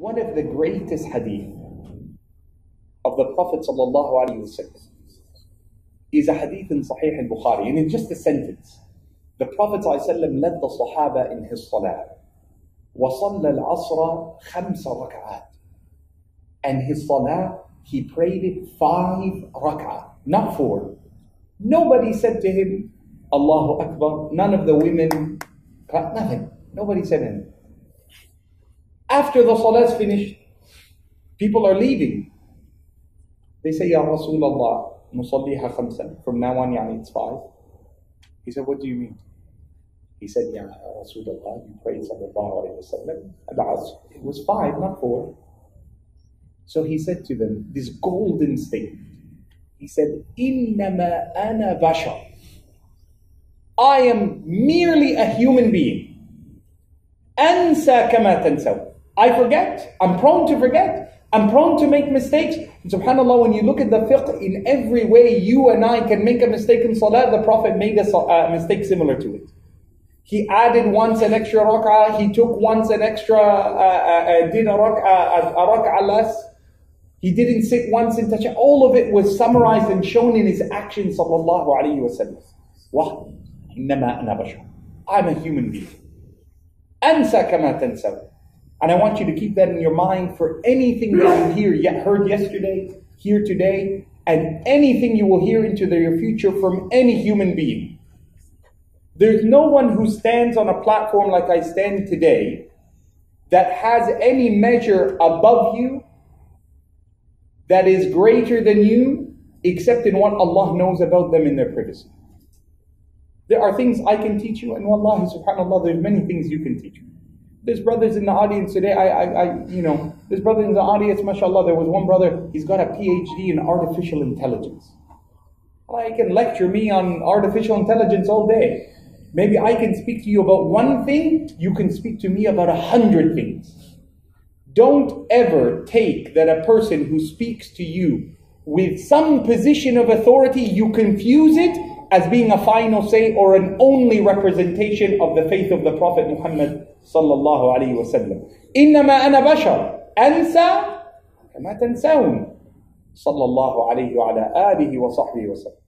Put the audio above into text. one of the greatest hadith of the Prophet sallallahu alayhi wa sallam is a hadith in Sahih al-Bukhari, and in just a sentence, the Prophet sallallahu alayhi wa sallam led the Sahaba in his salah. وَصَلَّ الْعَصْرَ خَمْسَ رَكْعَاتٍ. And his salah, he prayed it 5 rak'ah, not 4. Nobody said to him, Allahu Akbar. None of the women, nothing. Nobody said anything. After the salah's finished, people are leaving. They say, Ya Rasulullah, nusalliha khamsan. From now on, yani it's 5. He said, what do you mean? He said, Ya Rasulullah, you prayed sallallahu alayhi wa sallam al-asr. It was 5, not 4. So he said to them this golden statement. He said, Innama ana bashar. I am merely a human being. Ansa kama tansaw. I forget. I'm prone to forget. I'm prone to make mistakes. And subhanAllah, when you look at the fiqh, in every way you and I can make a mistake in salah, the Prophet made a mistake similar to it. He added once an extra rak'ah. He took once an extra, did a rak'ah less. He didn't sit once in touch. All of it was summarized and shown in his actions, sallallahu alayhi wa sallam. Innama ana bashar. I'm a human being. Ansa kama tansaw. And I want you to keep that in your mind for anything that you heard yesterday, hear today, and anything you will hear into your future from any human being. There's no one who stands on a platform like I stand today that has any measure above you that is greater than you, except in what Allah knows about them in their privacy. There are things I can teach you, and wallahi subhanallah, there's many things you can teach you. There's brothers in the audience today, there's brothers in the audience, mashallah. There was one brother, he's got a PhD in artificial intelligence. Well, I can lecture me on artificial intelligence all day. Maybe I can speak to you about one thing, you can speak to me about 100 things. Don't ever take that a person who speaks to you with some position of authority, you confuse it as being a final say or an only representation of the faith of the Prophet Muhammad sallallahu alayhi wa sallam. Innama ana bashar, ansa kama tansawun. Sallallahu alayhi wa ala alihi wa sahbihi wa sallam.